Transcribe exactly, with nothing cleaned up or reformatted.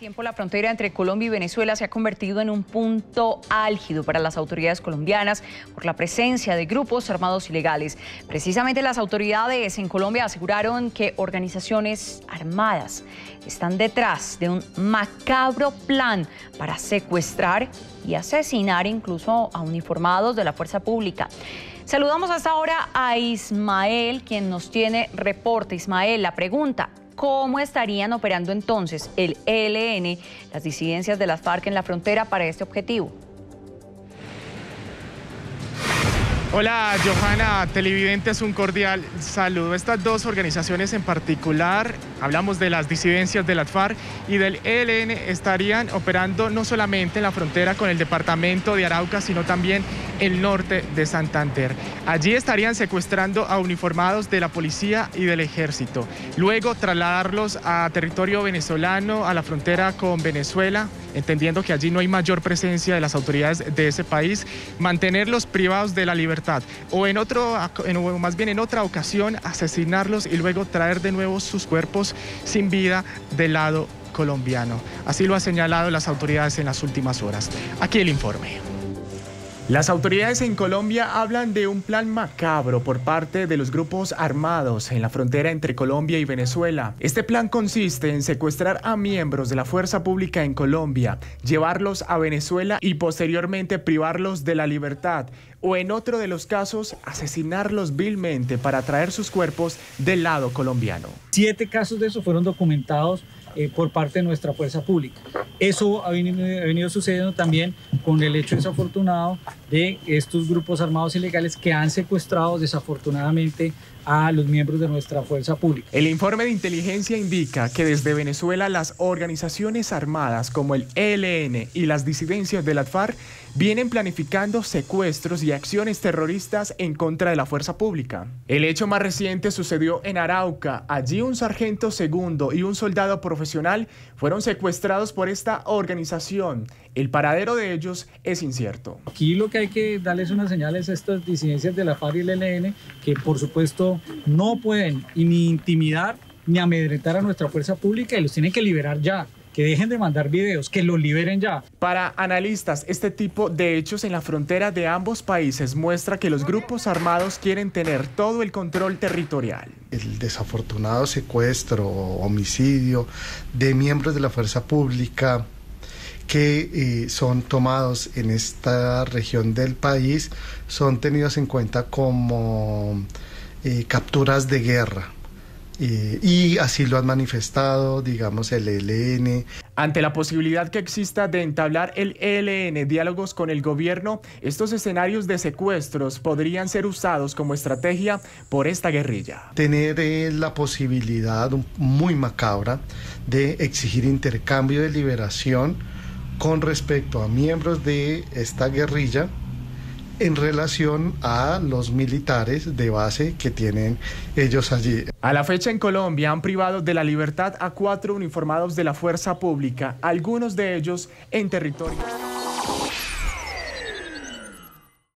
Tiempo la frontera entre Colombia y Venezuela se ha convertido en un punto álgido para las autoridades colombianas por la presencia de grupos armados ilegales. Precisamente las autoridades en Colombia aseguraron que organizaciones armadas están detrás de un macabro plan para secuestrar y asesinar incluso a uniformados de la fuerza pública. Saludamos hasta ahora a Ismael, quien nos tiene reporte. Ismael, la pregunta: ¿cómo estarían operando entonces el E L N, las disidencias de las FARC en la frontera para este objetivo? Hola, Johanna, televidentes, un cordial saludo. Estas dos organizaciones en particular, hablamos de las disidencias de las FARC y del E L N, estarían operando no solamente en la frontera con el departamento de Arauca, sino también el norte de Santander. Allí estarían secuestrando a uniformados de la policía y del ejército, luego trasladarlos a territorio venezolano, a la frontera con Venezuela, entendiendo que allí no hay mayor presencia de las autoridades de ese país, mantenerlos privados de la libertad, o en otro, en, más bien en otra ocasión, asesinarlos y luego traer de nuevo sus cuerpos sin vida del lado colombiano. Así lo han señalado las autoridades en las últimas horas. Aquí el informe. Las autoridades en Colombia hablan de un plan macabro por parte de los grupos armados en la frontera entre Colombia y Venezuela. Este plan consiste en secuestrar a miembros de la fuerza pública en Colombia, llevarlos a Venezuela y posteriormente privarlos de la libertad, o en otro de los casos, asesinarlos vilmente para traer sus cuerpos del lado colombiano. Siete casos de eso fueron documentados Eh, por parte de nuestra fuerza pública. Eso ha venido, ha venido sucediendo también con el hecho desafortunado de estos grupos armados ilegales que han secuestrado desafortunadamente a los miembros de nuestra fuerza pública. El informe de inteligencia indica que desde Venezuela las organizaciones armadas como el E L N y las disidencias de las FARC vienen planificando secuestros y acciones terroristas en contra de la fuerza pública. El hecho más reciente sucedió en Arauca. Allí un sargento segundo y un soldado profesional fueron secuestrados por esta organización. El paradero de ellos es incierto. Aquí lo que hay que darles unas señales a estas disidencias de la FARC y el E L N, que por supuesto no pueden ni intimidar ni amedrentar a nuestra fuerza pública, y los tienen que liberar ya. Que dejen de mandar videos, que los liberen ya. Para analistas, este tipo de hechos en la frontera de ambos países muestra que los grupos armados quieren tener todo el control territorial. El desafortunado secuestro o homicidio de miembros de la fuerza pública que eh, son tomados en esta región del país son tenidos en cuenta como eh, capturas de guerra. Eh, y así lo han manifestado, digamos, el E L N. Ante la posibilidad que exista de entablar el E L N diálogos con el gobierno, estos escenarios de secuestros podrían ser usados como estrategia por esta guerrilla. Tener eh, la posibilidad muy macabra de exigir intercambio de liberación con respecto a miembros de esta guerrilla en relación a los militares de base que tienen ellos allí. A la fecha en Colombia han privado de la libertad a cuatro uniformados de la fuerza pública, algunos de ellos en territorio.